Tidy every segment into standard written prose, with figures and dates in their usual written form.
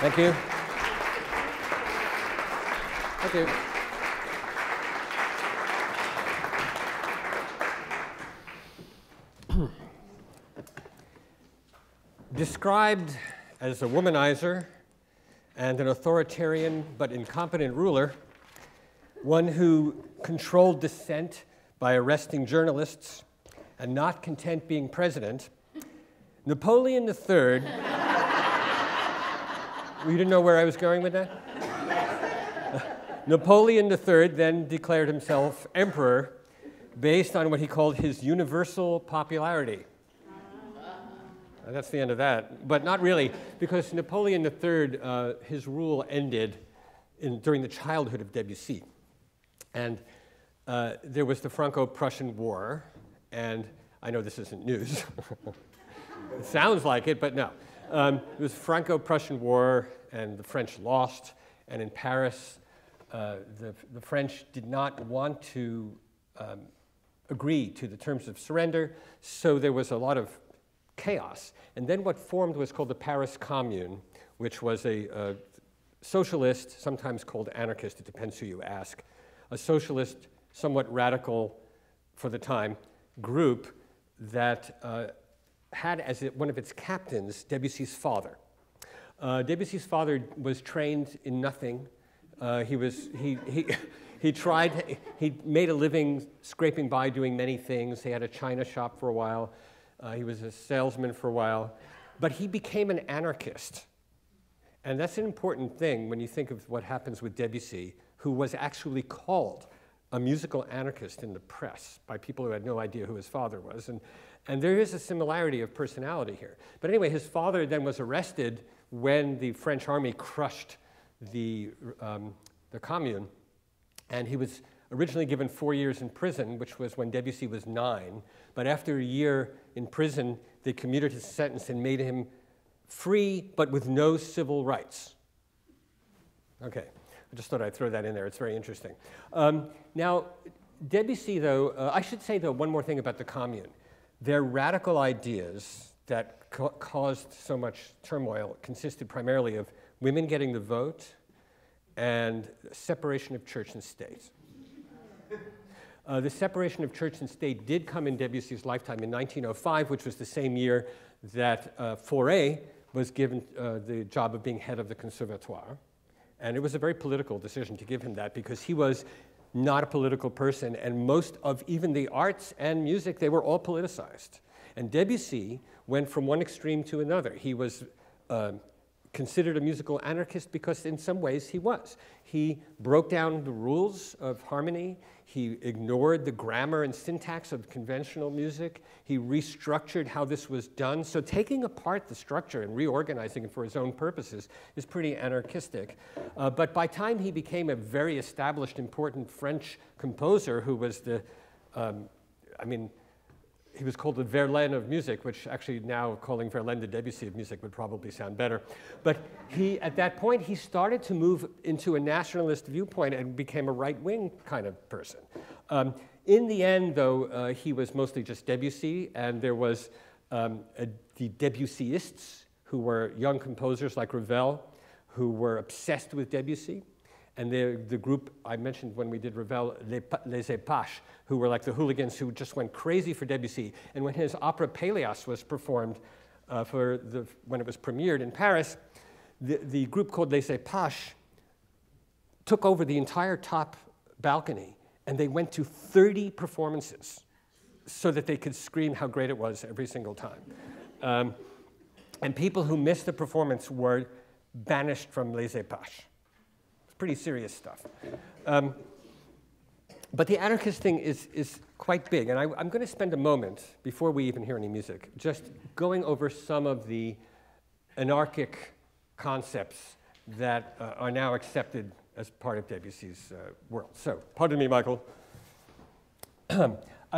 Thank you. Thank you. Described as a womanizer and an authoritarian but incompetent ruler, one who controlled dissent by arresting journalists and not content being president, Napoleon III, you didn't know where I was going with that? Napoleon III then declared himself emperor based on what he called his universal popularity. That's the end of that, but not really, because Napoleon III, his rule ended during the childhood of Debussy. And there was the Franco-Prussian War, and I know this isn't news. It sounds like it, but no. It was the Franco-Prussian War, and the French lost, and in Paris, the French did not want to agree to the terms of surrender, so there was a lot of chaos. And then what formed was called the Paris Commune, which was a socialist, sometimes called anarchist, it depends who you ask, a socialist, somewhat radical for the time, group that had as one of its captains Debussy's father. Debussy's father was trained in nothing. He made a living scraping by doing many things. He had a china shop for a while. He was a salesman for a while, but he became an anarchist. And that's an important thing when you think of what happens with Debussy, who was actually called a musical anarchist in the press by people who had no idea who his father was. And there is a similarity of personality here. But anyway, his father then was arrested when the French army crushed the commune. And he was originally given 4 years in prison, which was when Debussy was 9. But after a year in prison, they commuted his sentence and made him free, but with no civil rights. OK, I just thought I'd throw that in there. It's very interesting. Now, Debussy, though, I should say, though, one more thing about the commune. Their radical ideas that caused so much turmoil consisted primarily of women getting the vote and separation of church and state. The separation of church and state did come in Debussy's lifetime in 1905, which was the same year that Fauré was given the job of being head of the Conservatoire. And it was a very political decision to give him that, because he was not a political person, and most of even the arts and music, they were all politicized. And Debussy went from one extreme to another. He was considered a musical anarchist because in some ways he was. He broke down the rules of harmony. He ignored the grammar and syntax of conventional music. He restructured how this was done. So taking apart the structure and reorganizing it for his own purposes is pretty anarchistic. But by the time he became a very established, important French composer who was the, he was called the Verlaine of music, which actually now calling Verlaine the Debussy of music would probably sound better. But he, at that point, he started to move into a nationalist viewpoint and became a right-wing kind of person. In the end, though, he was mostly just Debussy, and there was the Debussyists, who were young composers like Ravel, who were obsessed with Debussy. And the group I mentioned when we did Ravel, Les Apaches, who were like the hooligans who just went crazy for Debussy. And when his opera Pelléas was performed, when it was premiered in Paris, the group called Les Apaches took over the entire top balcony, and they went to 30 performances so that they could scream how great it was every single time. And people who missed the performance were banished from Les Apaches. Pretty serious stuff. But the anarchist thing is quite big. And I'm going to spend a moment, before we even hear any music, just going over some of the anarchic concepts that are now accepted as part of Debussy's world. So pardon me, Michael.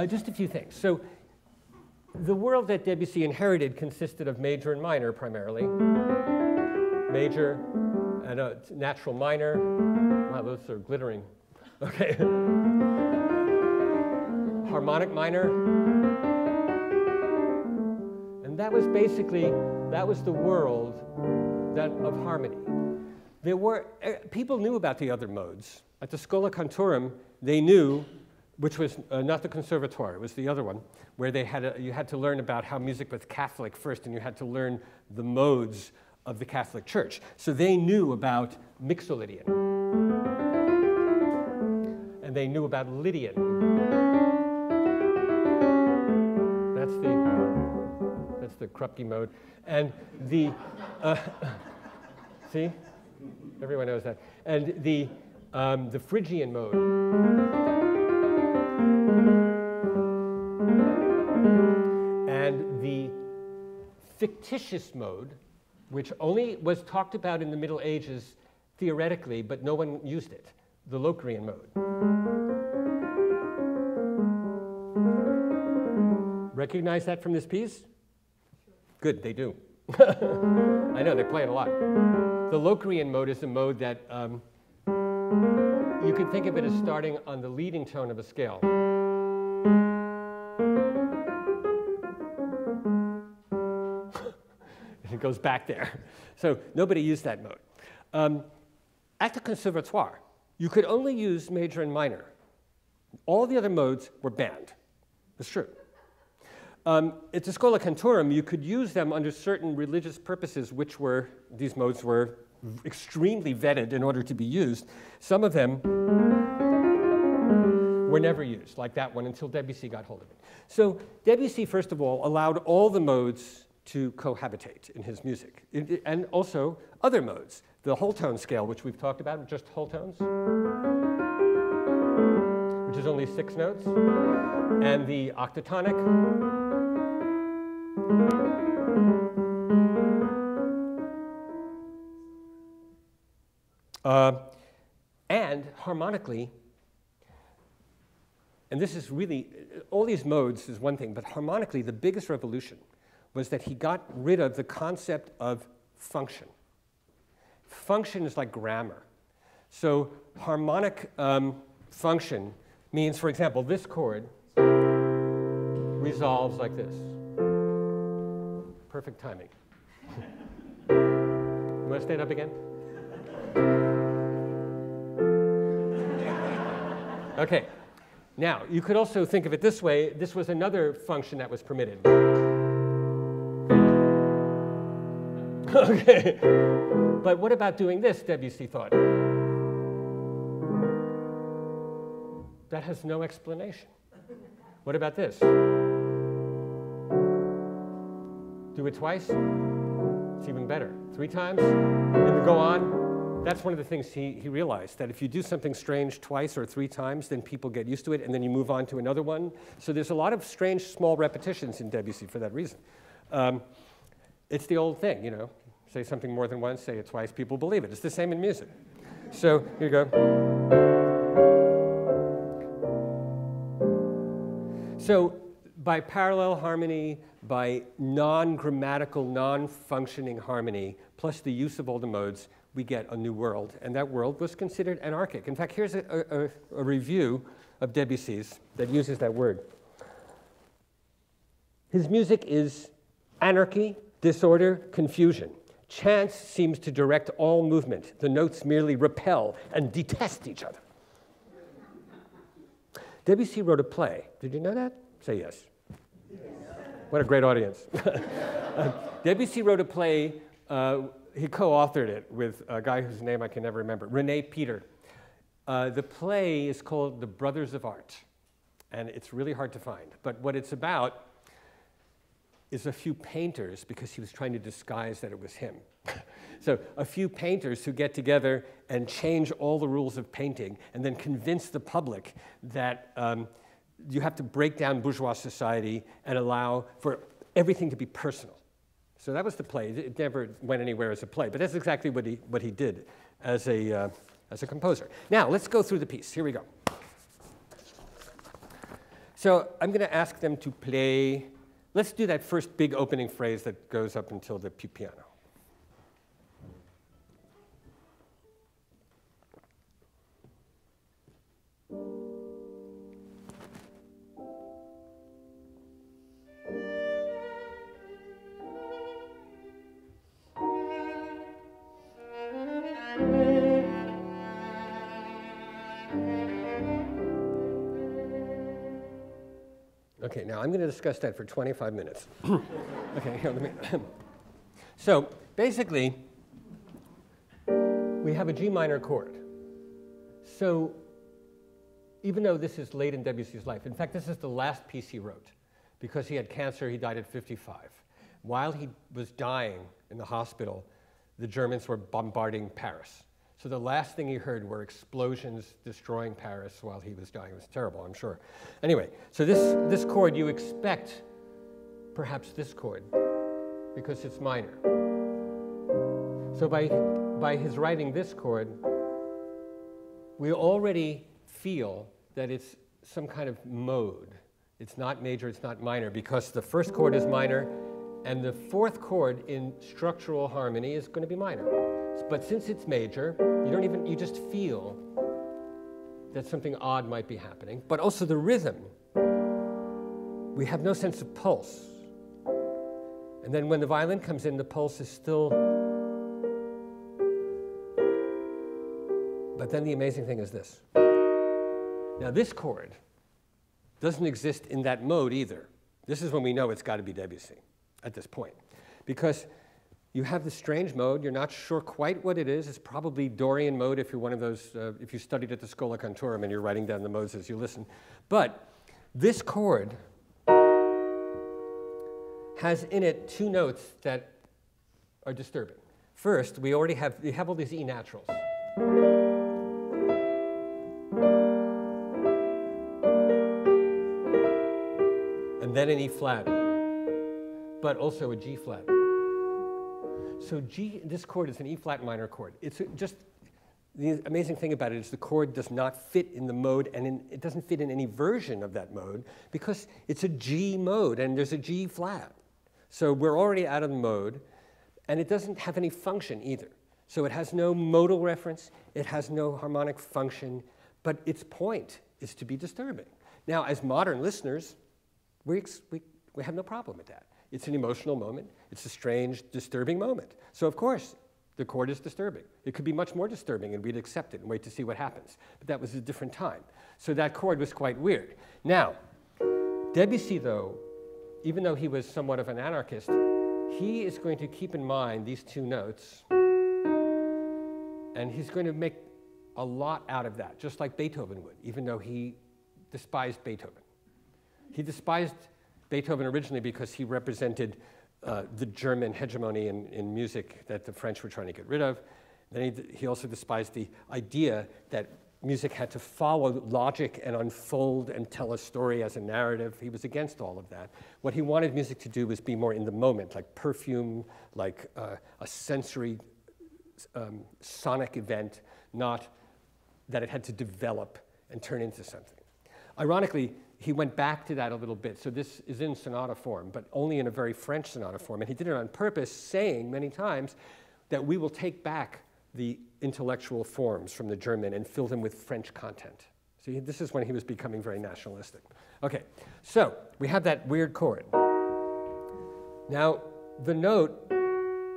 Just a few things. So the world that Debussy inherited consisted of major and minor, primarily. Major. And a natural minor. Wow, those are glittering. Okay. Harmonic minor. And that was basically, that was the world that of harmony. There were, people knew about the other modes. At the Schola Cantorum, they knew, which was not the conservatoire, it was the other one, where they had you had to learn about how music was Catholic first, and you had to learn the modes of the Catholic Church. So they knew about Mixolydian, and they knew about Lydian. That's the Krupke mode, and the see, everyone knows that, and the Phrygian mode. Fictitious mode, which only was talked about in the Middle Ages theoretically, but no one used it, the Locrian mode. Recognize that from this piece? Good, they do. I know, they play it a lot. The Locrian mode is a mode that you can think of it as starting on the leading tone of a scale. Goes back there. So nobody used that mode. At the conservatoire, you could only use major and minor. All the other modes were banned. It's true. At the Schola Cantorum, you could use them under certain religious purposes, which were, these modes were extremely vetted in order to be used. Some of them were never used, like that one, until Debussy got hold of it. So Debussy, first of all, allowed all the modes to cohabitate in his music, and also other modes. The whole tone scale, which we've talked about, just whole tones, which is only 6 notes, and the octatonic, and harmonically. And this is really, all these modes is one thing, but harmonically, the biggest revolution was that he got rid of the concept of function. Function is like grammar. So harmonic function means, for example, this chord resolves like this. Perfect timing. You want to stand up again? OK. Now, you could also think of it this way. This was another function that was permitted. Okay, but what about doing this, Debussy thought? That has no explanation. What about this? Do it twice? It's even better. 3 times? And go on. That's one of the things he realized, that if you do something strange twice or 3 times, then people get used to it, and then you move on to another one. So there's a lot of strange small repetitions in Debussy for that reason. It's the old thing, you know. Say something more than once, say it twice, people believe it. It's the same in music. So here you go. So by parallel harmony, by non-grammatical, non-functioning harmony, plus the use of all the modes, we get a new world. And that world was considered anarchic. In fact, here's a review of Debussy's that uses that word. His music is anarchy, disorder, confusion. Chance seems to direct all movement. The notes merely repel and detest each other. Debussy wrote a play. Did you know that? Say yes. Yes. What a great audience. Debussy wrote a play. He co-authored it with a guy whose name I can never remember, René Peter. The play is called The Brothers of Art. And it's really hard to find. But what it's about is a few painters, because he was trying to disguise that it was him. So a few painters who get together and change all the rules of painting and then convince the public that you have to break down bourgeois society and allow for everything to be personal. So that was the play. It never went anywhere as a play, but that's exactly what he did as a composer. Now, let's go through the piece. Here we go. So I'm going to ask them to play. Let's do that first big opening phrase that goes up until the piano. Okay, now I'm going to discuss that for 25 minutes. Okay, here, let me. So basically, we have a G minor chord. So even though this is late in Debussy's life, in fact, this is the last piece he wrote. Because he had cancer, he died at 55. While he was dying in the hospital, the Germans were bombarding Paris. So the last thing he heard were explosions destroying Paris while he was dying. It was terrible, I'm sure. Anyway, so this chord, you expect perhaps this chord, because it's minor. So by his writing this chord, we already feel that it's some kind of mode. It's not major, it's not minor, because the first chord is minor, and the fourth chord in structural harmony is going to be minor. But since it's major, you just feel that something odd might be happening. But also the rhythm, we have no sense of pulse. And then when the violin comes in, the pulse is still. But then the amazing thing is this. Now this chord doesn't exist in that mode either. This is when we know it's got to be Debussy at this point. Because you have this strange mode, you're not sure quite what it is. It's probably Dorian mode if you're one of those, if you studied at the Schola Cantorum and you're writing down the modes as you listen. But this chord has in it two notes that are disturbing. First, we have all these E naturals. And then an E flat, but also a G flat. So G, this chord is an E flat minor chord. It's just, the amazing thing about it is the chord does not fit in the mode, and it doesn't fit in any version of that mode, because it's a G mode, and there's a G flat. So we're already out of the mode, and it doesn't have any function either. So it has no modal reference, it has no harmonic function, but its point is to be disturbing. Now, as modern listeners, we have no problem with that. It's an emotional moment. It's a strange, disturbing moment. So of course, the chord is disturbing. It could be much more disturbing, and we'd accept it and wait to see what happens. But that was a different time. So that chord was quite weird. Now, Debussy, though, even though he was somewhat of an anarchist, he is going to keep in mind these two notes, and he's going to make a lot out of that, just like Beethoven would, even though he despised Beethoven. He despised Beethoven originally because he represented the German hegemony in music that the French were trying to get rid of. Then he also despised the idea that music had to follow logic and unfold and tell a story as a narrative. He was against all of that. What he wanted music to do was be more in the moment, like perfume, like a sensory sonic event, not that it had to develop and turn into something. Ironically, he went back to that a little bit. So this is in sonata form, but only in a very French sonata form. And he did it on purpose, saying many times that we will take back the intellectual forms from the German and fill them with French content. See, this is when he was becoming very nationalistic. Okay, so we have that weird chord. Now, the note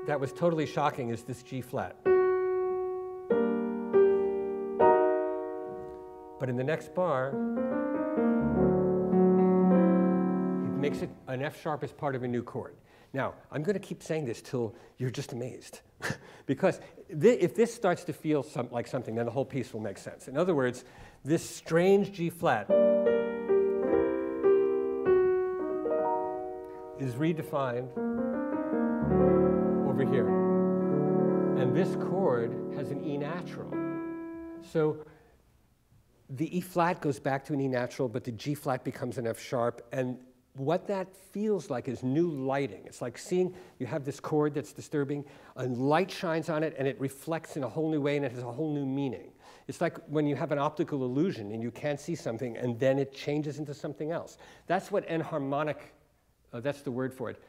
that was totally shocking is this G flat. But in the next bar, makes it an F sharp as part of a new chord. Now, I'm going to keep saying this till you're just amazed. Because if this starts to feel like something, then the whole piece will make sense. In other words, this strange G flat is redefined over here. And this chord has an E natural. So the E flat goes back to an E natural, but the G flat becomes an F sharp. And what that feels like is new lighting. It's like seeing you have this chord that's disturbing, and light shines on it, and it reflects in a whole new way, and it has a whole new meaning. It's like when you have an optical illusion, and you can't see something, and then it changes into something else. That's what enharmonic, that's the word for it,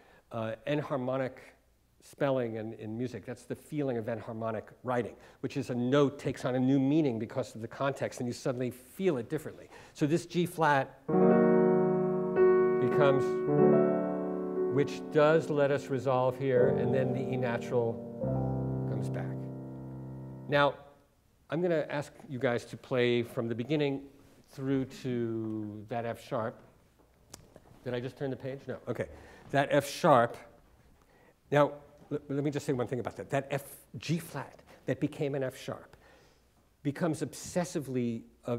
enharmonic spelling in music. That's the feeling of enharmonic writing, which is a note takes on a new meaning because of the context, and you suddenly feel it differently. So this G flat becomes, which does let us resolve here, and then the E natural comes back. Now, I'm going to ask you guys to play from the beginning through to that F sharp, Did I just turn the page? No. Okay. That F sharp. Now, let me just say one thing about that. That F G flat that became an F sharp becomes obsessively a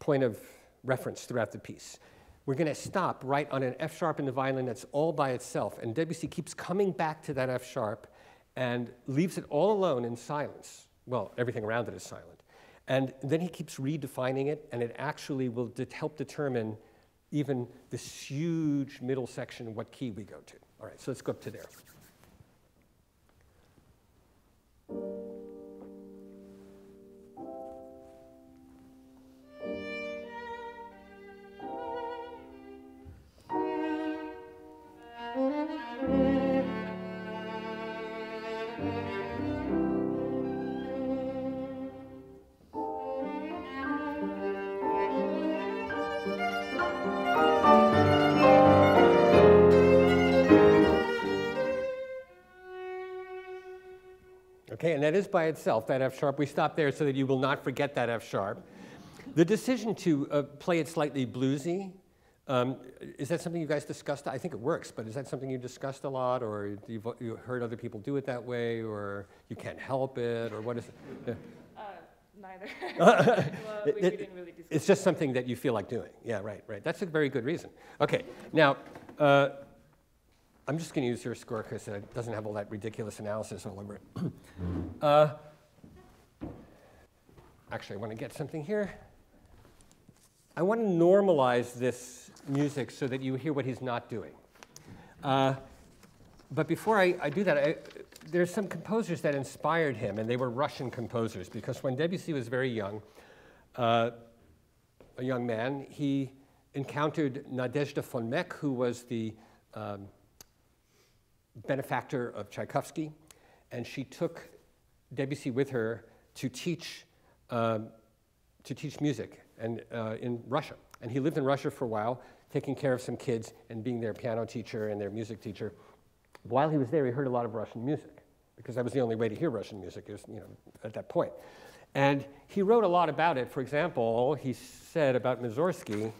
point of reference throughout the piece. We're going to stop right on an F sharp in the violin that's all by itself, and Debussy keeps coming back to that F sharp and leaves it all alone in silence. Well, everything around it is silent. And then he keeps redefining it, and it actually will help determine even this huge middle section, what key we go to. All right, so let's go up to there. Okay, and that is by itself, that F sharp. We stop there so that you will not forget that F sharp. The decision to play it slightly bluesy, is that something you guys discussed? I think it works, but is that something you discussed a lot, or you heard other people do it that way, or you can't help it, or what is it? Neither. Well, we didn't really discuss it's just something that you feel like doing. Yeah, right, right. That's a very good reason. Okay, now, I'm just going to use your score because it doesn't have all that ridiculous analysis all over it. Actually, I want to get something here. I want to normalize this music so that you hear what he's not doing. But before I do that, there's some composers that inspired him, and they were Russian composers, because when Debussy was very young, a young man, he encountered Nadezhda von Meck, who was the benefactor of Tchaikovsky, and she took Debussy with her to teach music and in Russia. And he lived in Russia for a while, taking care of some kids and being their piano teacher and their music teacher. While he was there, he heard a lot of Russian music, because that was the only way to hear Russian music, is, you know, at that point. And he wrote a lot about it. For example, he said about Mussorgsky,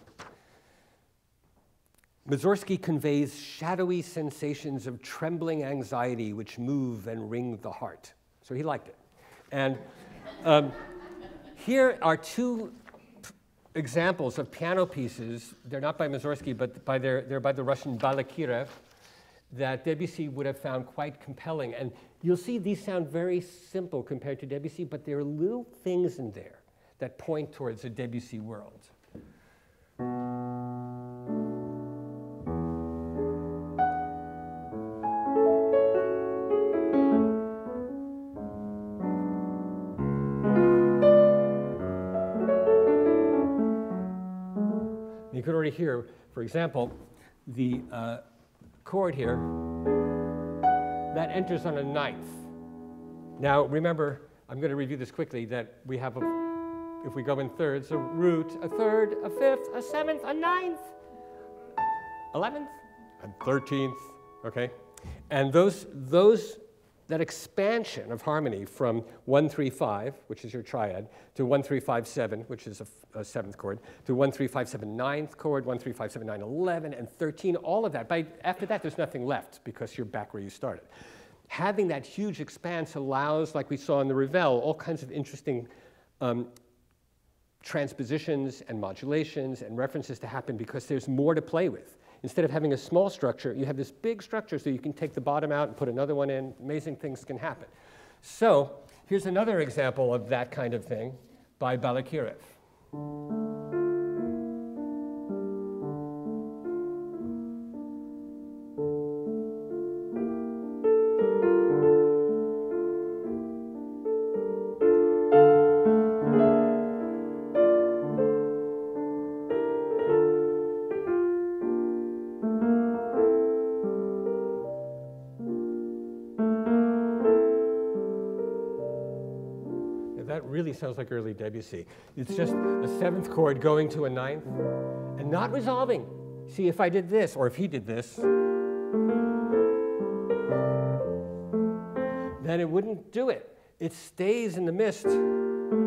Mussorgsky conveys shadowy sensations of trembling anxiety which move and wring the heart. So he liked it. And here are two examples of piano pieces. They're not by Mussorgsky, but by they're by the Russian Balakirev, that Debussy would have found quite compelling. And you'll see these sound very simple compared to Debussy, but there are little things in there that point towards a Debussy world. You could already hear, for example, the chord here that enters on a ninth. Now, remember, I'm going to review this quickly, that we have, if we go in thirds, a root, a third, a fifth, a seventh, a ninth, 11th, and 13th, okay? And that expansion of harmony from 1-3-5, which is your triad, to 1-3-5-7, which is a seventh chord, to 1-3-5-7 ninth chord, 1-3-5-7 9 11, and 13, all of that. After that, there's nothing left because you're back where you started. Having that huge expanse allows, like we saw in the Ravel, all kinds of interesting transpositions and modulations and references to happen because there's more to play with. Instead of having a small structure, you have this big structure, so you can take the bottom out and put another one in. Amazing things can happen. So here's another example of that kind of thing by Balakirev. Sounds like early Debussy. It's just a seventh chord going to a ninth and not resolving. See, if I did this, or if he did this, then it wouldn't do it. It stays in the mist. And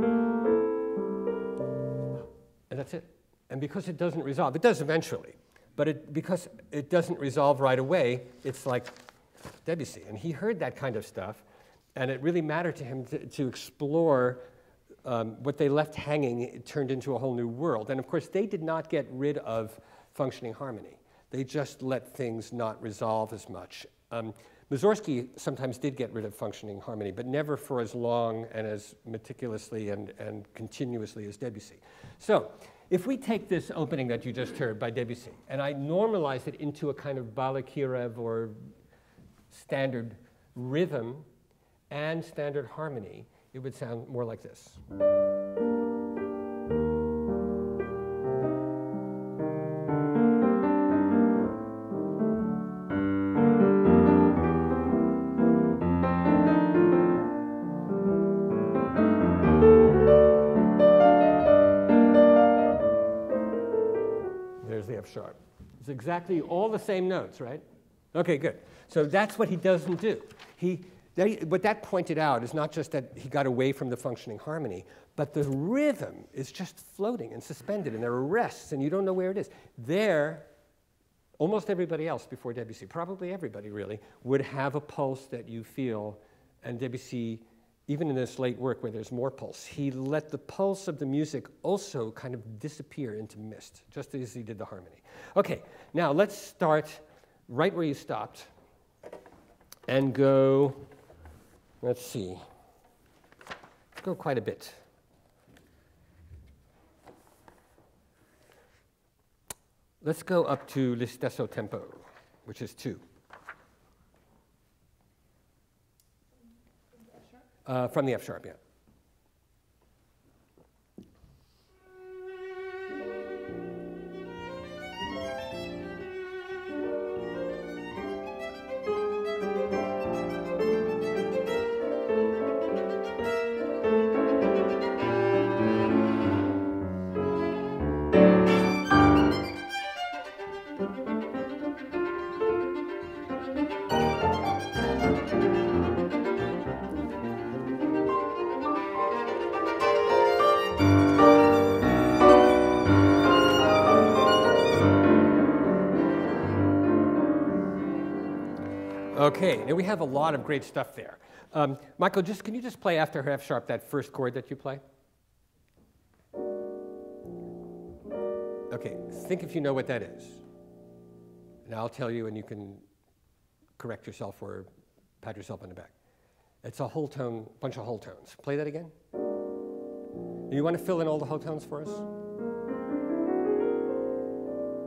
that's it. And because it doesn't resolve, it does eventually, But because it doesn't resolve right away, it's like Debussy. And he heard that kind of stuff, and it really mattered to him to explore what they left hanging. It turned into a whole new world. And of course, they did not get rid of functioning harmony. They just let things not resolve as much. Mussorgsky sometimes did get rid of functioning harmony, but never for as long and as meticulously and continuously as Debussy. So if we take this opening that you just heard by Debussy, and I normalize it into a kind of Balakirev or standard rhythm and standard harmony, it would sound more like this. Sharp. It's exactly all the same notes, right? Okay, good. So that's what he doesn't do. What that pointed out is not just that he got away from the functioning harmony, but the rhythm is just floating and suspended, and there are rests, and you don't know where it is. There, almost everybody else before Debussy, probably everybody really, would have a pulse that you feel, and Debussy, even in this late work where there's more pulse, he let the pulse of the music also kind of disappear into mist, just as he did the harmony. Okay, now let's start right where you stopped and go, let's see, go quite a bit. Let's go up to Le Stesso Tempo, which is 2. From the F sharp, yeah. Okay, now we have a lot of great stuff there. Michael, can you just play after F sharp that first chord that you play? Okay, think if you know what that is. And I'll tell you and you can correct yourself or pat yourself on the back. It's a whole tone, bunch of whole tones. Play that again. You want to fill in all the whole tones for us?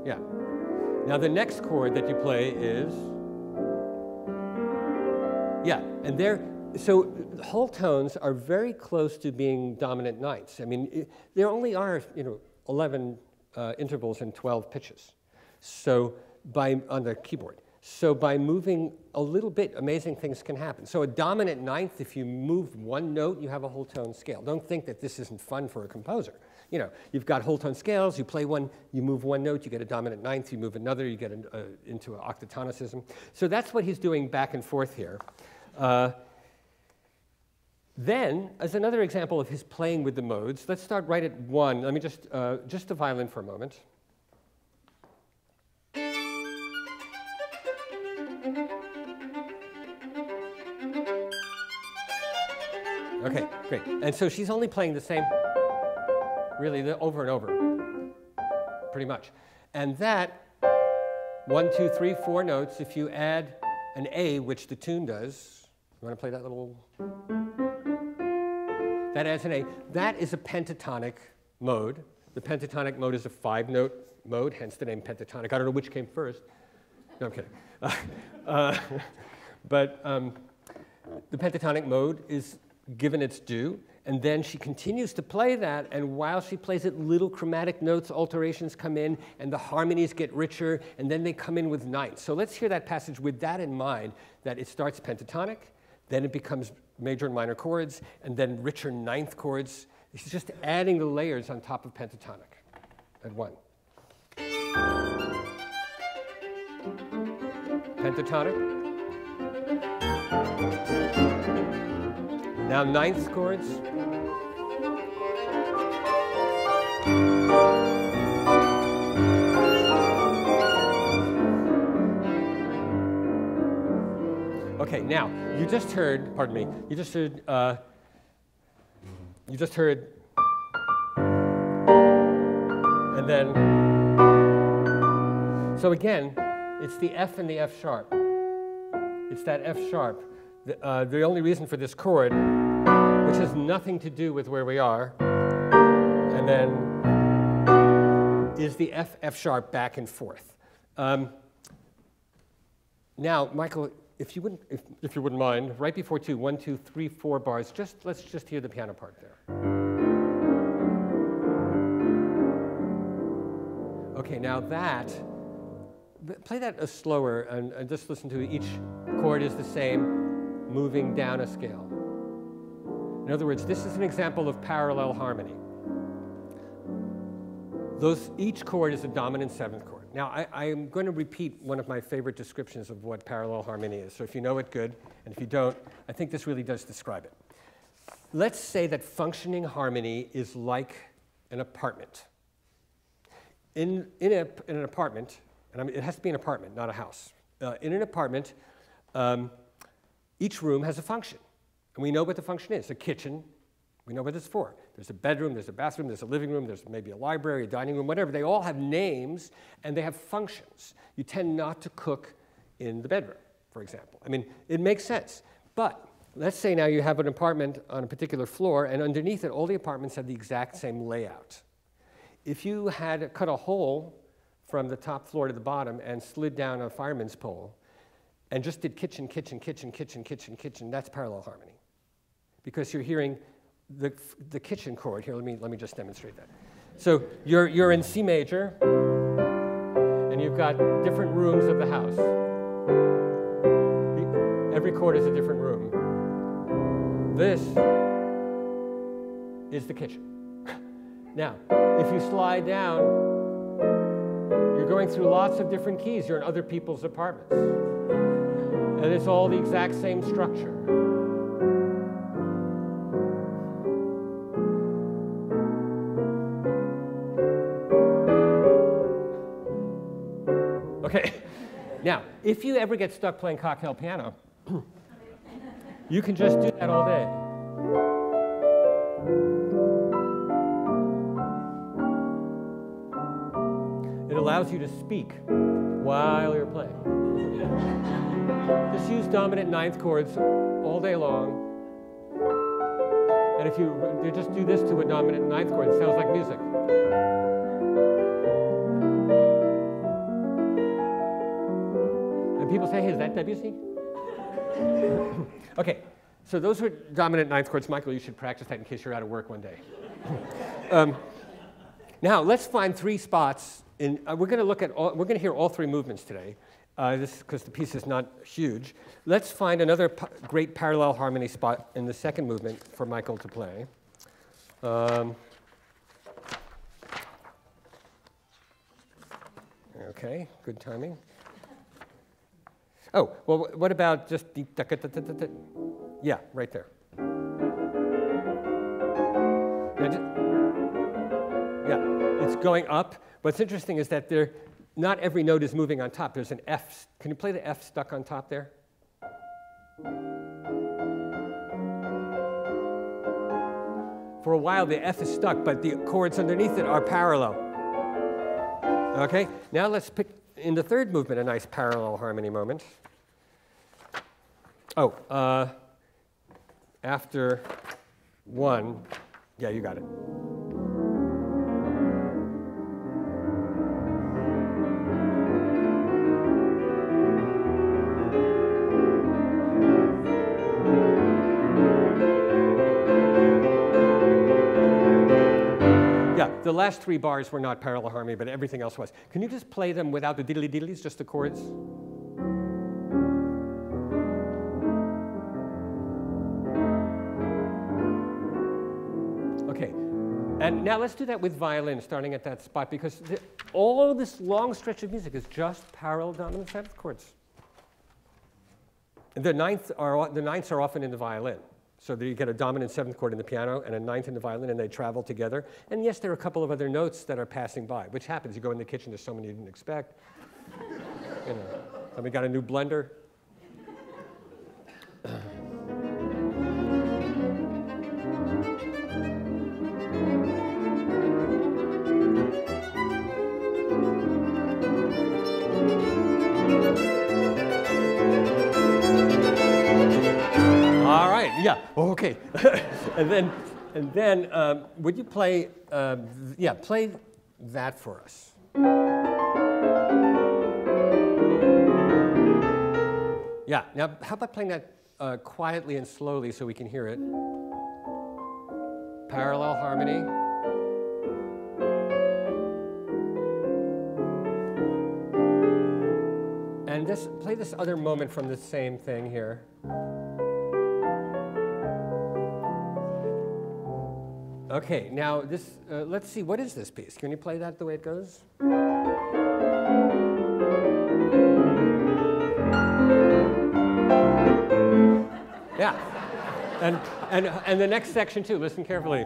Yeah. Now the next chord that you play is... Yeah, and so whole tones are very close to being dominant ninths. I mean, there only are 11 intervals and 12 pitches. So on the keyboard. So by moving a little bit, amazing things can happen. So a dominant ninth, if you move one note, you have a whole tone scale. Don't think that this isn't fun for a composer. You know, you've got whole tone scales, you play one, you move one note, you get a dominant ninth, you move another, you get into an octatonicism. So that's what he's doing back and forth here. Then, as another example of his playing with the modes, let's start right at 1. Let me just the violin for a moment. Okay, great. And so she's only playing the same, really, over and over, pretty much. And that, 1, 2, 3, 4 notes, if you add an A, which the tune does, you want to play that little... That adds an A. That is a pentatonic mode. The pentatonic mode is a 5-note mode, hence the name pentatonic. I don't know which came first. No, I'm kidding. The pentatonic mode is given its due, and then she continues to play that, and while she plays it, little chromatic notes, alterations come in, and the harmonies get richer, and then they come in with ninths. So let's hear that passage with that in mind, that it starts pentatonic, then it becomes major and minor chords, and then richer ninth chords. It's just adding the layers on top of pentatonic at 1. Pentatonic. Now ninth chords. Okay, now you just heard, pardon me, you just heard, and then, so again, it's the F and the F sharp. It's that F sharp. The only reason for this chord, which has nothing to do with where we are, and then is the F, F sharp back and forth. Now, Michael, if you wouldn't, if you wouldn't mind, right before two, 1, 2, 3, 4 bars. Just let's just hear the piano part there. Okay, now that. Play that a slower and just listen to it. Each chord is the same, moving down a scale. In other words, this is an example of parallel harmony. Each chord is a dominant seventh chord. Now, I am going to repeat one of my favorite descriptions of what parallel harmony is. So if you know it, good. And if you don't, I think this really does describe it. Let's say that functioning harmony is like an apartment. In an apartment, and I mean, it has to be an apartment, not a house. In an apartment, each room has a function. And we know what the function is. A kitchen, we know what it's for. There's a bedroom, there's a bathroom, there's a living room, there's maybe a library, a dining room, whatever. They all have names and they have functions. You tend not to cook in the bedroom, for example. I mean, it makes sense. But let's say now you have an apartment on a particular floor, and underneath it, all the apartments have the exact same layout. If you had cut a hole from the top floor to the bottom and slid down a fireman's pole and just did kitchen, kitchen, kitchen, kitchen, kitchen, kitchen, that's parallel harmony. Because you're hearing the kitchen chord. Here, let me just demonstrate that. So you're in C major, and you've got different rooms of the house. Every chord is a different room. This is the kitchen. Now, if you slide down, going through lots of different keys. You're in other people's apartments. And it's all the exact same structure. Okay. Now, if you ever get stuck playing cocktail piano, you can just do that all day. Allows you to speak while you're playing. Just use dominant ninth chords all day long. And if you just do this to a dominant ninth chord, it sounds like music. And people say, hey, is that Debussy? Okay, so those are dominant ninth chords. Michael, you should practice that in case you're out of work one day. Now, let's find three spots. We're going to look at we're going to hear all three movements today, because the piece is not huge. Let's find another great parallel harmony spot in the second movement for Michael to play. Okay, good timing. Oh, well, what about just the yeah, right there. Yeah, it's going up. What's interesting is that not every note is moving on top. There's an F. Can you play the F stuck on top there? For a while, the F is stuck, but the chords underneath it are parallel. Okay, now let's pick, in the third movement, a nice parallel harmony moment. Oh, after one. Yeah, you got it. The last three bars were not parallel harmony, but everything else was. Can you just play them without the diddly diddlies, just the chords? Okay, and now let's do that with violin, starting at that spot, because all this long stretch of music is just parallel dominant seventh chords. And the ninths are often in the violin. So that you get a dominant seventh chord in the piano and a ninth in the violin, and they travel together. And yes, there are a couple of other notes that are passing by, which happens. You go in the kitchen, there's so many you didn't expect. You know, somebody got a new blender. Yeah, okay. and then would you play, yeah, play that for us. Yeah, now how about playing that quietly and slowly so we can hear it? Parallel harmony. And this, play this other moment from the same thing here. Okay, now this, let's see, what is this piece? Can you play that the way it goes? Yeah, and the next section too, listen carefully.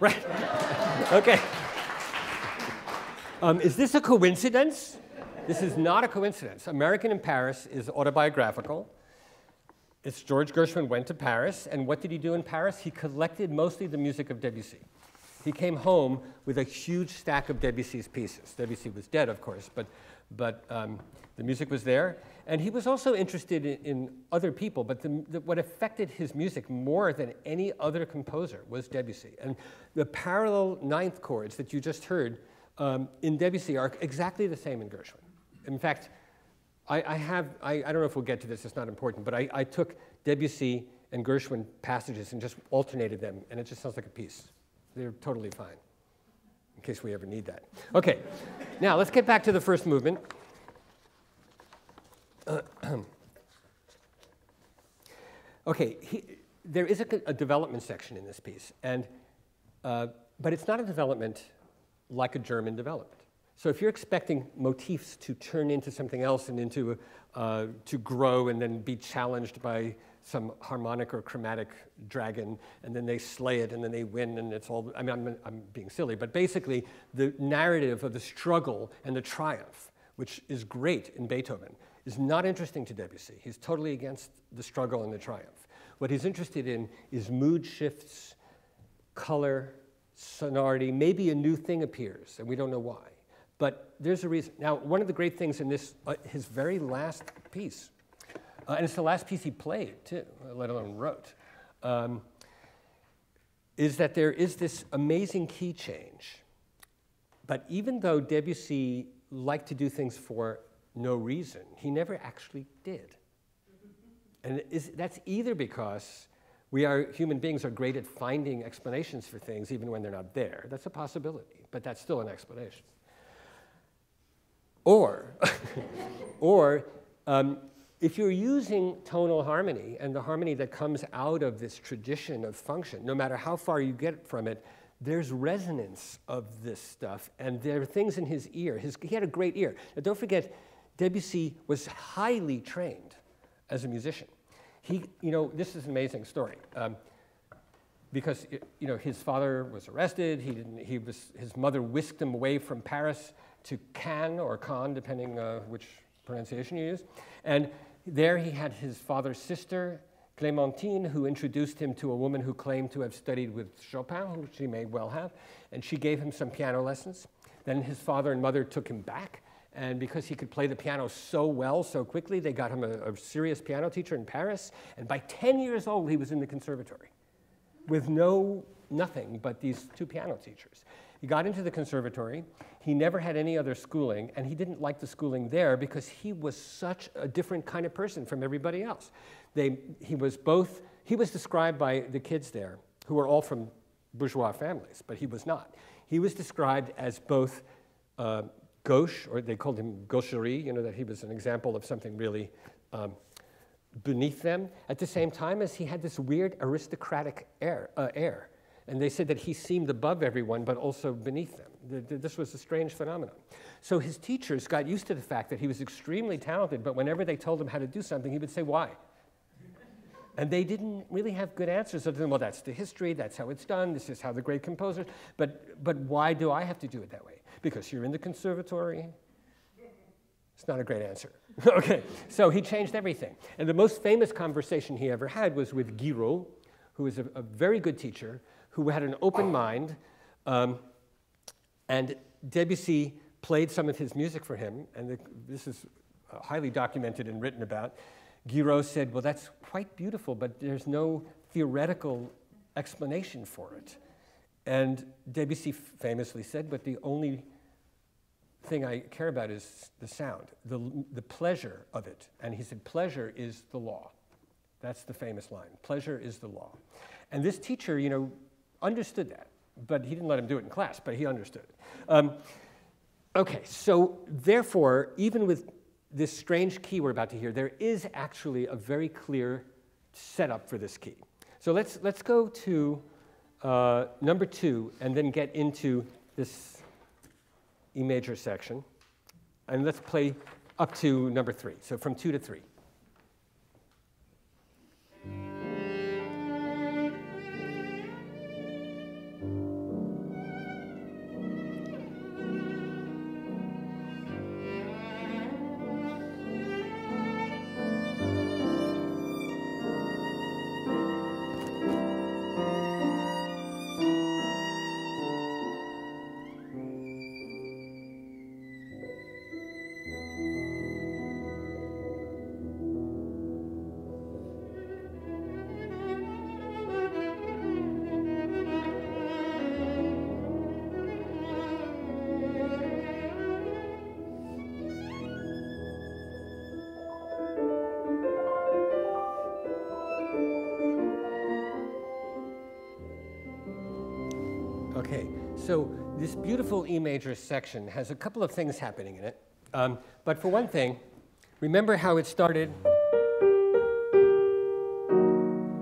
Right, okay. Is this a coincidence? This is not a coincidence. American in Paris is autobiographical. It's George Gershwin went to Paris, and what did he do in Paris? He collected mostly the music of Debussy. He came home with a huge stack of Debussy's pieces. Debussy was dead, of course, but the music was there. And he was also interested in other people, but what affected his music more than any other composer was Debussy. And the parallel ninth chords that you just heard in Debussy are exactly the same in Gershwin. In fact, I don't know if we'll get to this, it's not important, but I took Debussy and Gershwin passages and just alternated them, and it just sounds like a piece. They're totally fine, in case we ever need that. Okay, now let's get back to the first movement. Okay, there is a development section in this piece, and, but it's not a development like a German development. So if you're expecting motifs to turn into something else and into to grow and then be challenged by some harmonic or chromatic dragon, and then they slay it and then they win and it's all, I mean, I'm being silly, but basically the narrative of the struggle and the triumph, which is great in Beethoven, is not interesting to Debussy. He's totally against the struggle and the triumph. What he's interested in is mood shifts, color, sonority, maybe a new thing appears, and we don't know why. But there's a reason. Now, one of the great things in this, his very last piece, and it's the last piece he played too, let alone wrote, is that there is this amazing key change. But even though Debussy liked to do things for no reason, he never actually did. And that's either because human beings are great at finding explanations for things even when they're not there. That's a possibility, but that's still an explanation. Or, if you're using tonal harmony and the harmony that comes out of this tradition of function, no matter how far you get from it, there's resonance of this stuff, and there are things in his ear. He had a great ear. Now, don't forget, Debussy was highly trained as a musician. He, you know, this is an amazing story because, you know, his father was arrested. His mother whisked him away from Paris to Cannes or Cannes, depending which pronunciation you use. And there he had his father's sister, Clementine, who introduced him to a woman who claimed to have studied with Chopin, who she may well have, and she gave him some piano lessons. Then his father and mother took him back. And because he could play the piano so well, so quickly, they got him a serious piano teacher in Paris. And by 10 years old, he was in the conservatory with nothing but these two piano teachers. He got into the conservatory. He never had any other schooling. And he didn't like the schooling there because he was such a different kind of person from everybody else. He was described by the kids there, who were all from bourgeois families, but he was not. He was described as both gauche, or they called him gaucherie, you know, that he was an example of something really beneath them, at the same time as he had this weird aristocratic air. And they said that he seemed above everyone, but also beneath them. This was a strange phenomenon. So his teachers got used to the fact that he was extremely talented, but whenever they told him how to do something, he would say, why? And they didn't really have good answers other than, well, that's the history, that's how it's done, this is how the great composers, but why do I have to do it that way? Because you're in the conservatory. It's not a great answer. Okay, so he changed everything. And the most famous conversation he ever had was with Guiraud, who was a very good teacher, who had an open mind, And Debussy played some of his music for him, and this is highly documented and written about. Guiraud said, well, that's quite beautiful, but there's no theoretical explanation for it. And Debussy famously said, but the only thing I care about is the sound, the pleasure of it. And he said, pleasure is the law. That's the famous line, pleasure is the law. And this teacher, you know, understood that, but he didn't let him do it in class, but he understood. Okay, so therefore, even with this strange key we're about to hear, there is actually a very clear setup for this key. So let's go to number 2 and then get into this E major section. And let's play up to number 3, so from 2 to 3. So this beautiful E major section has a couple of things happening in it. But for one thing, remember how it started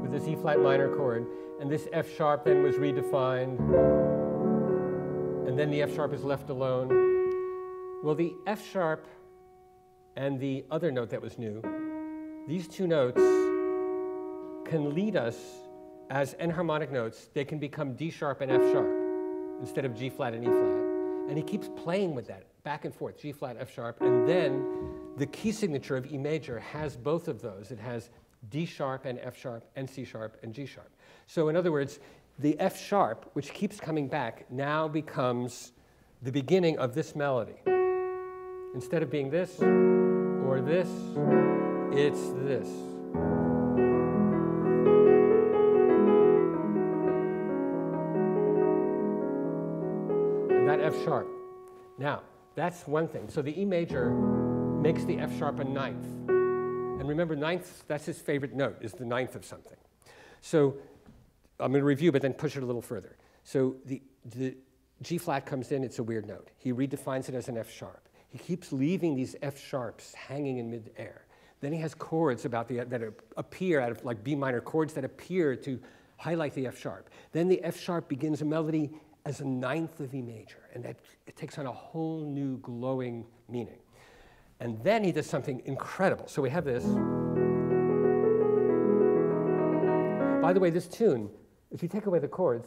with this E flat minor chord, and this F sharp then was redefined, and then the F sharp is left alone. Well, the F sharp and the other note that was new, these two notes can lead us as enharmonic notes. They can become D sharp and F sharp, instead of G flat and E flat. And he keeps playing with that back and forth, G flat, F sharp. And then the key signature of E major has both of those. It has D sharp and F sharp and C sharp and G sharp. So in other words, the F sharp, which keeps coming back, now becomes the beginning of this melody. Instead of being this or this, it's this. F sharp. Now, that's one thing. So the E major makes the F sharp a ninth. And remember, ninth, that's his favorite note, is the ninth of something. So I'm going to review, but then push it a little further. So the G flat comes in, it's a weird note. He redefines it as an F sharp. He keeps leaving these F sharps hanging in midair. Then he has chords about that appear out of, like, B minor chords that appear to highlight the F sharp. Then the F sharp begins a melody as a ninth of E major, and that it takes on a whole new glowing meaning. And then he does something incredible. So we have this. By the way, this tune, if you take away the chords,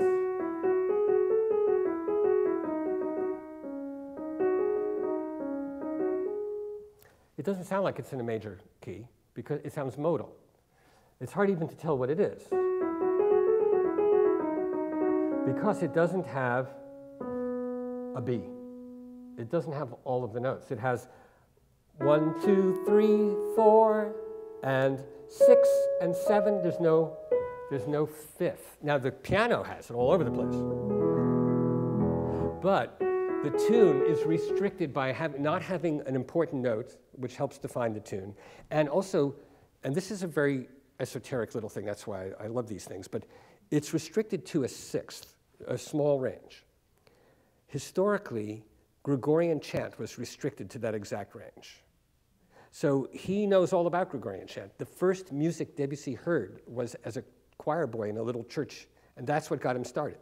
it doesn't sound like it's in a major key because it sounds modal. It's hard even to tell what it is, because it doesn't have a B. It doesn't have all of the notes. It has 1, 2, 3, 4, and 6 and 7. There's no fifth. Now the piano has it all over the place. But the tune is restricted by not having an important note, which helps define the tune. And also, and this is a very esoteric little thing, that's why I love these things, but it's restricted to a sixth, a small range. Historically, Gregorian chant was restricted to that exact range. So he knows all about Gregorian chant. The first music Debussy heard was as a choir boy in a little church, and that's what got him started.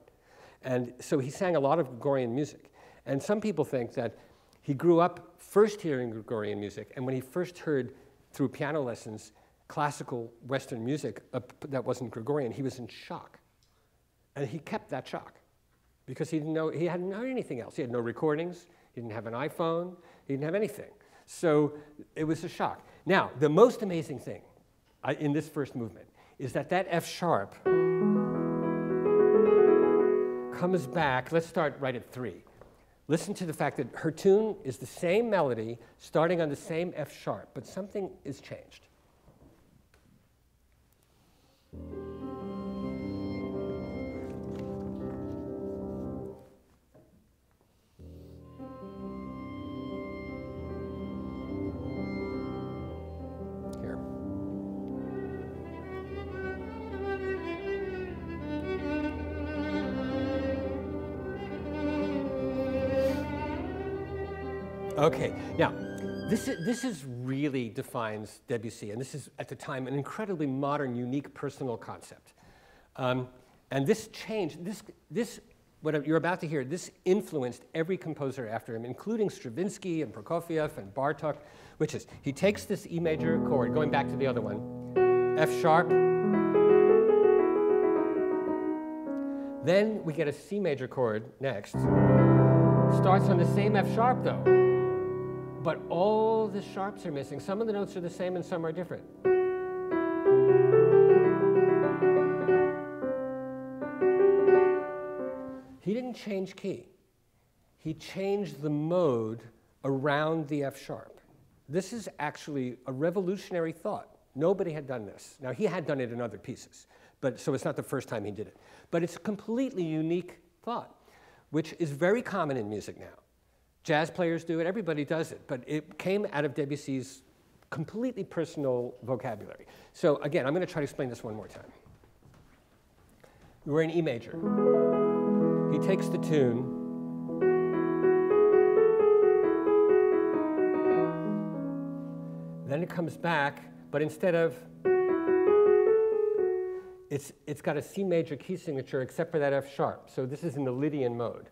And so he sang a lot of Gregorian music. And some people think that he grew up first hearing Gregorian music, and when he first heard, through piano lessons, classical Western music that wasn't Gregorian, he was in shock. And he kept that shock because he hadn't heard anything else. He had no recordings, he didn't have an iPhone, he didn't have anything. So it was a shock. Now, the most amazing thing in this first movement is that F sharp comes back. Let's start right at 3. Listen to the fact that her tune is the same melody starting on the same F sharp, but something is changed. Okay, now, this is really defines Debussy, and this is, at the time, an incredibly modern, unique, personal concept. And this change, what you're about to hear, this influenced every composer after him, including Stravinsky and Prokofiev and Bartok, which is, he takes this E major chord, going back to the other one, F sharp. Then we get a C major chord next. Starts on the same F sharp, though. But all the sharps are missing. Some of the notes are the same and some are different. He didn't change key. He changed the mode around the F sharp. This is actually a revolutionary thought. Nobody had done this. Now, he had done it in other pieces, but so it's not the first time he did it. But it's a completely unique thought, which is very common in music now. Jazz players do it, everybody does it, but it came out of Debussy's completely personal vocabulary. So again, I'm going to try to explain this one more time. We're in E major. He takes the tune. Then it comes back, but instead of, it's got a C major key signature except for that F sharp. So this is in the Lydian mode.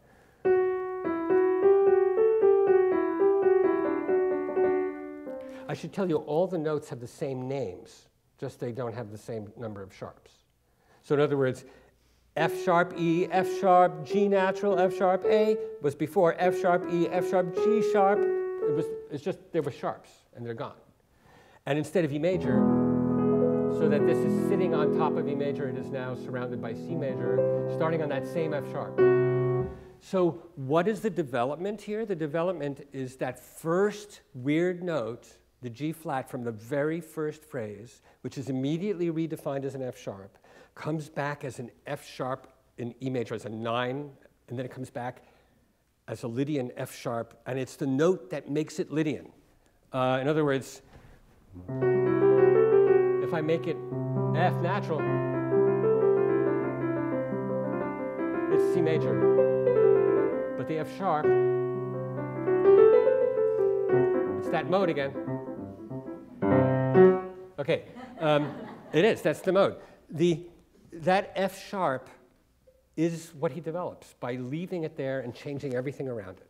I should tell you, all the notes have the same names, just they don't have the same number of sharps. So in other words, F sharp E, F sharp, G natural, F sharp A was before F sharp E, F sharp, G sharp. It's just there were sharps and they're gone. And instead of E major, so that this is sitting on top of E major, it is now surrounded by C major, starting on that same F sharp. So what is the development here? The development is that first weird note, the G flat from the very first phrase, which is immediately redefined as an F sharp, comes back as an F sharp in E major as a 9, and then it comes back as a Lydian F sharp, and it's the note that makes it Lydian. In other words, if I make it F natural, it's C major, but the F sharp, it's that mode again. Okay, it is, that's the mode. That F sharp is what he develops by leaving it there and changing everything around it.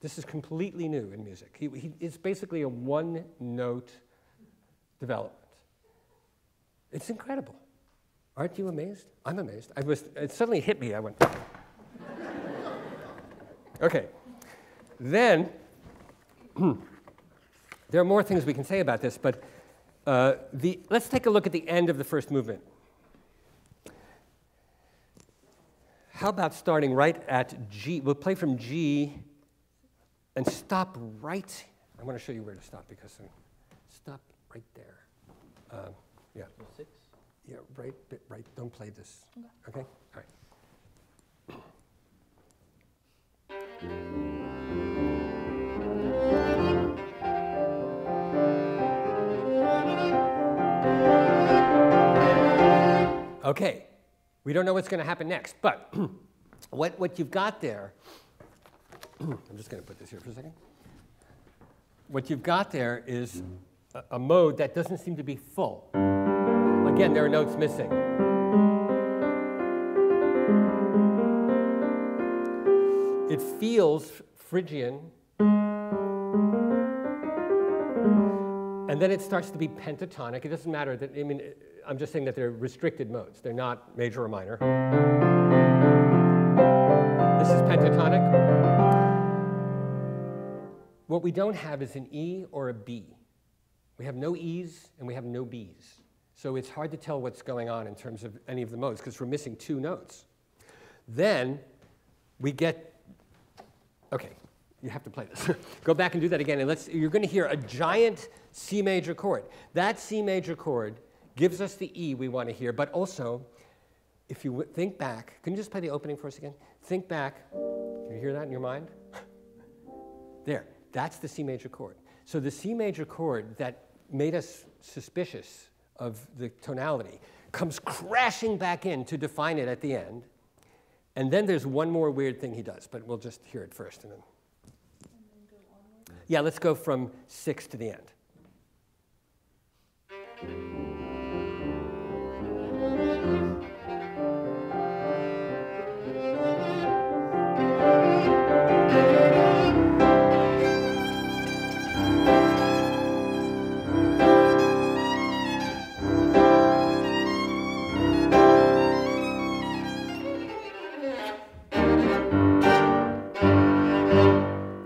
This is completely new in music. It's basically a one-note development. It's incredible. Aren't you amazed? I'm amazed. It suddenly hit me, I went. Okay, then, there are more things we can say about this, but let's take a look at the end of the first movement. How about starting right at G? We'll play from G and stop right. I want to show you where to stop because stop right there. Yeah. 6? Yeah, right. Don't play this. Okay? All right. Okay, we don't know what's going to happen next, but what you've got there, I'm just going to put this here for a second. What you've got there is a mode that doesn't seem to be full. Again, there are notes missing. It feels Phrygian, and then it starts to be pentatonic. It doesn't matter that, I mean, I'm just saying that they're restricted modes. They're not major or minor. This is pentatonic. What we don't have is an E or a B. We have no E's and we have no B's. So it's hard to tell what's going on in terms of any of the modes because we're missing two notes. Then we get, okay, you have to play this. Go back and do that again, and let's, you're gonna hear a giant C major chord. That C major chord gives us the E we wanna hear, but also, if you think back, can you just play the opening for us again? Think back, can you hear that in your mind? There, that's the C major chord. So the C major chord that made us suspicious of the tonality comes crashing back in to define it at the end. And then there's one more weird thing he does, but we'll just hear it first. And then, go onward? Yeah, let's go from 6 to the end.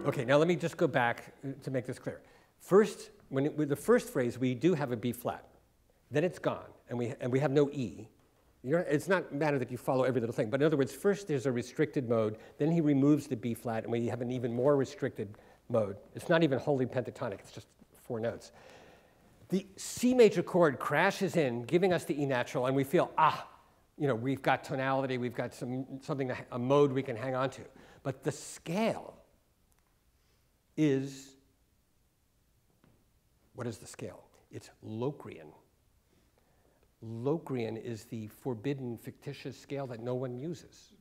Okay, now let me just go back to make this clear. First, with the first phrase, we do have a B flat. Then it's gone, and we have no E. It's not matter that you follow every little thing, but in other words, first there's a restricted mode, then he removes the B flat, and we have an even more restricted mode. It's not even wholly pentatonic, it's just four notes. The C major chord crashes in, giving us the E natural, and we feel, we've got tonality, we've got a mode we can hang on to. But the scale, what is the scale? It's Locrian. Locrian is the forbidden fictitious scale that no one uses.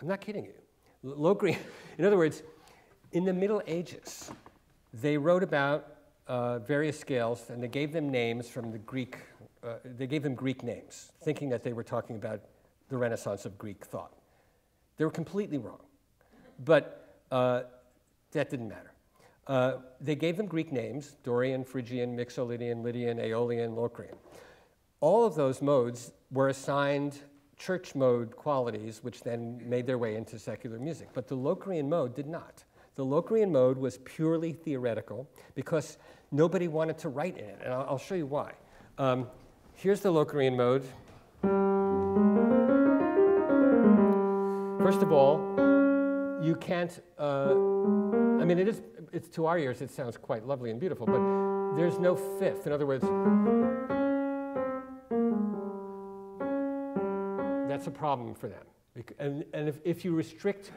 I'm not kidding you. Locrian, in other words, in the Middle Ages, they wrote about various scales and they gave them names from the Greek, they gave them Greek names, thinking that they were talking about the Renaissance of Greek thought. They were completely wrong, but that didn't matter. They gave them Greek names, Dorian, Phrygian, Mixolydian, Lydian, Aeolian, Locrian. All of those modes were assigned church mode qualities, which then made their way into secular music. But the Locrian mode did not. The Locrian mode was purely theoretical because nobody wanted to write in it, and I'll show you why. Here's the Locrian mode. First of all, you can't, it's to our ears, it sounds quite lovely and beautiful, but there's no fifth. In other words, that's a problem for them. And if you restrict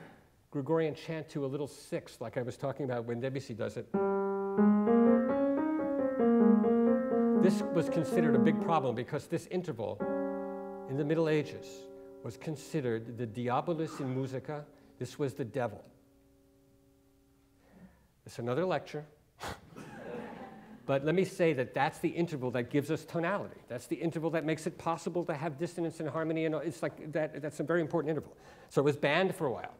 Gregorian chant to a little sixth, like I was talking about when Debussy does it, this was considered a big problem because this interval in the Middle Ages was considered the diabolus in musica. This was the devil. It's another lecture, but let me say that that's the interval that gives us tonality. That's the interval that makes it possible to have dissonance and harmony, and it's like that, that's a very important interval. So it was banned for a while.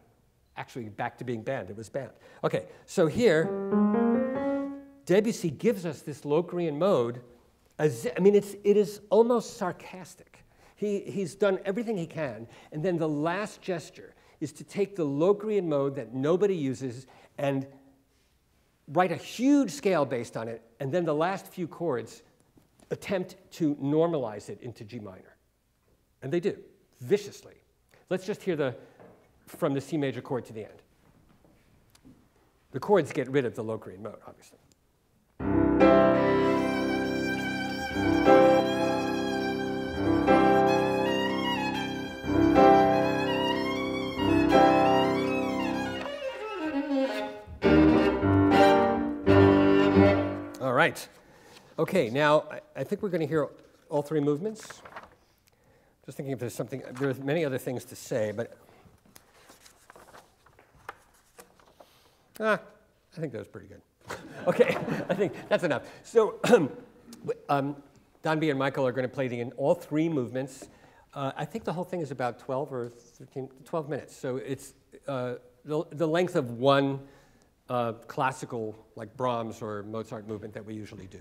Actually, back to being banned, it was banned. Okay, so here, Debussy gives us this Locrian mode. It is almost sarcastic. He's done everything he can, and then the last gesture is to take the Locrian mode that nobody uses and write a huge scale based on it, and then the last few chords attempt to normalize it into G minor. And they do, viciously. Let's just hear from the C major chord to the end. The chords get rid of the Locrian mode, obviously. Right. Okay, now I think we're going to hear all three movements. Just thinking if there's something, there's many other things to say, but I think that was pretty good. Okay, I think that's enough. So Donby and Michael are going to play all three movements. I think the whole thing is about 12 or 13, 12 minutes. So it's the length of one classical, like Brahms or Mozart movement that we usually do.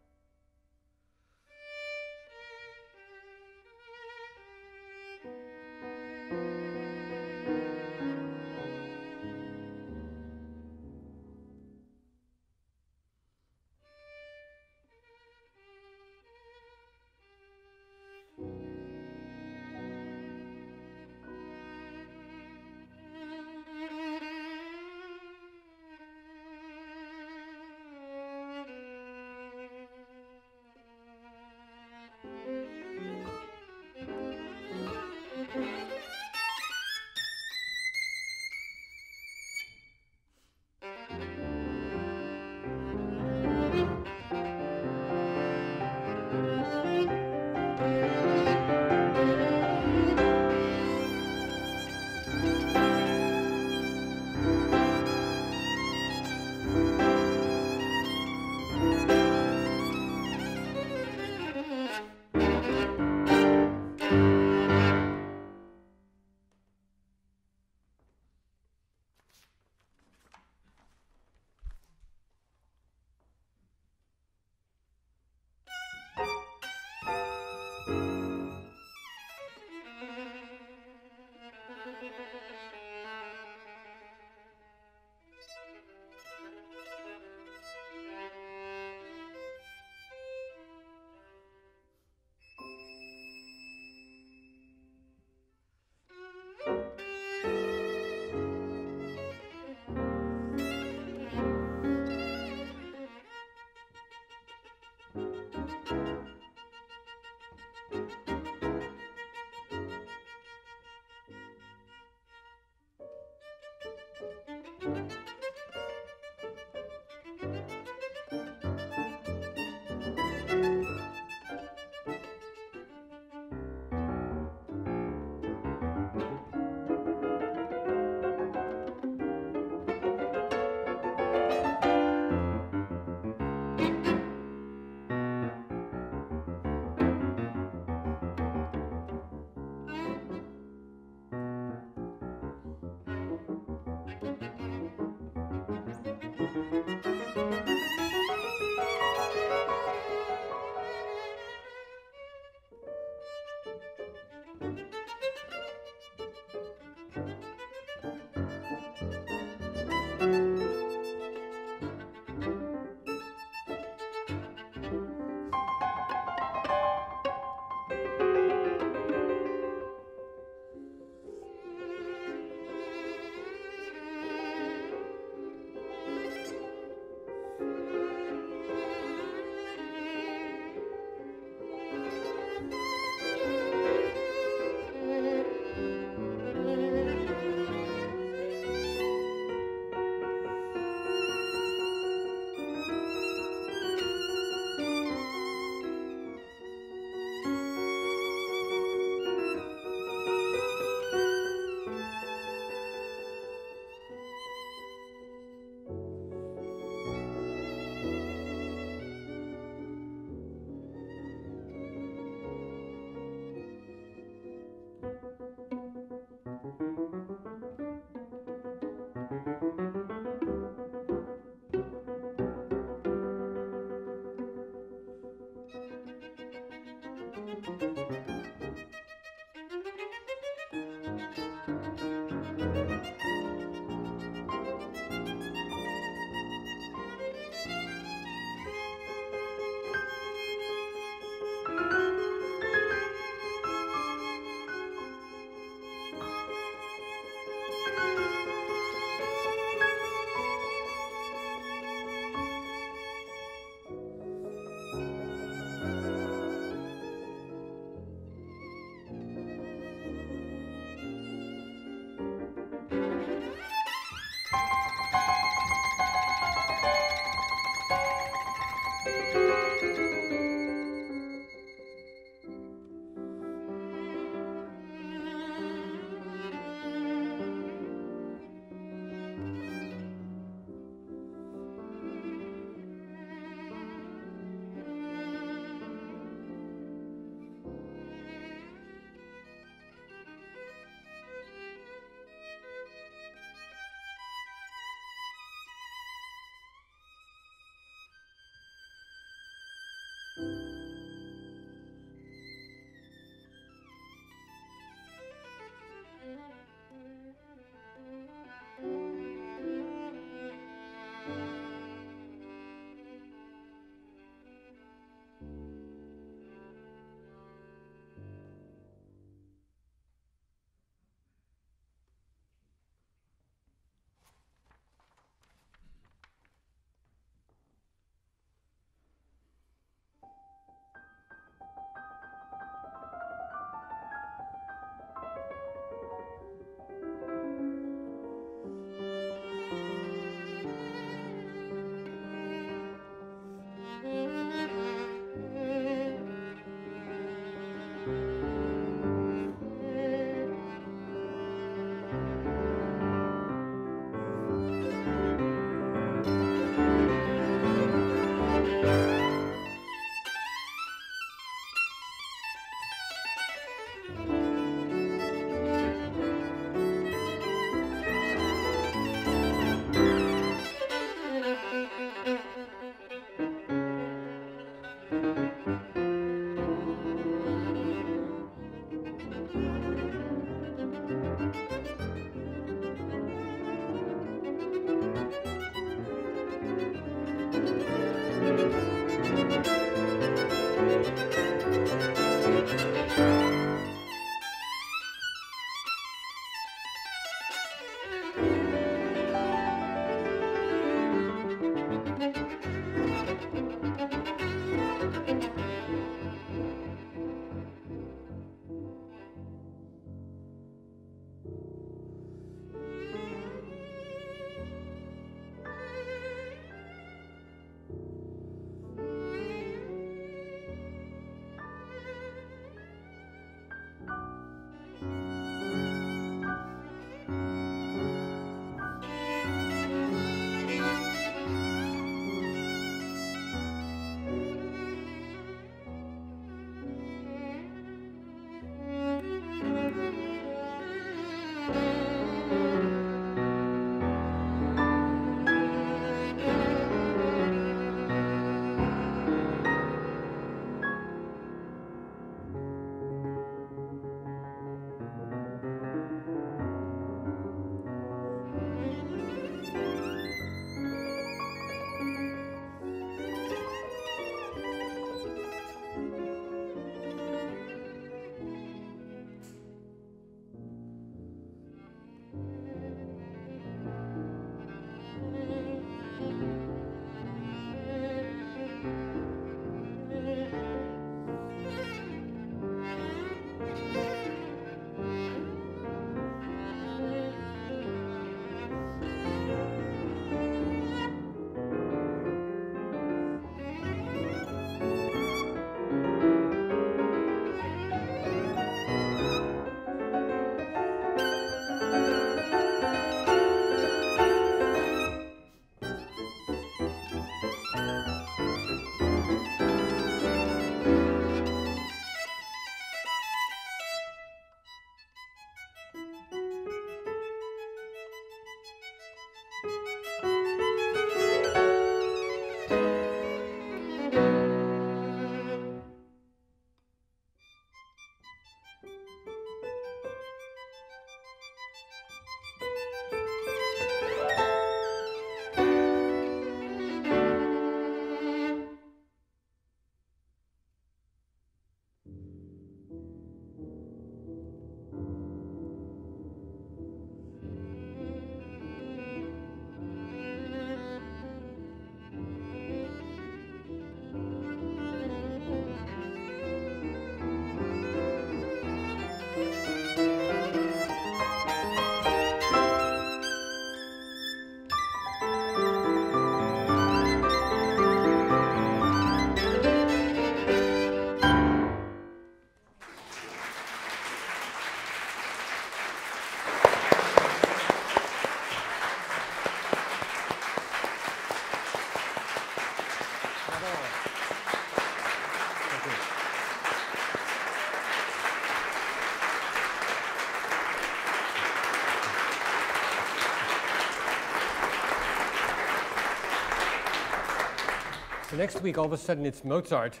So next week, all of a sudden, it's Mozart.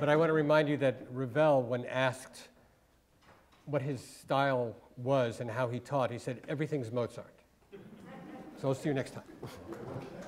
But I want to remind you that Ravel, when asked what his style was and how he taught, he said, everything's Mozart. So I'll see you next time.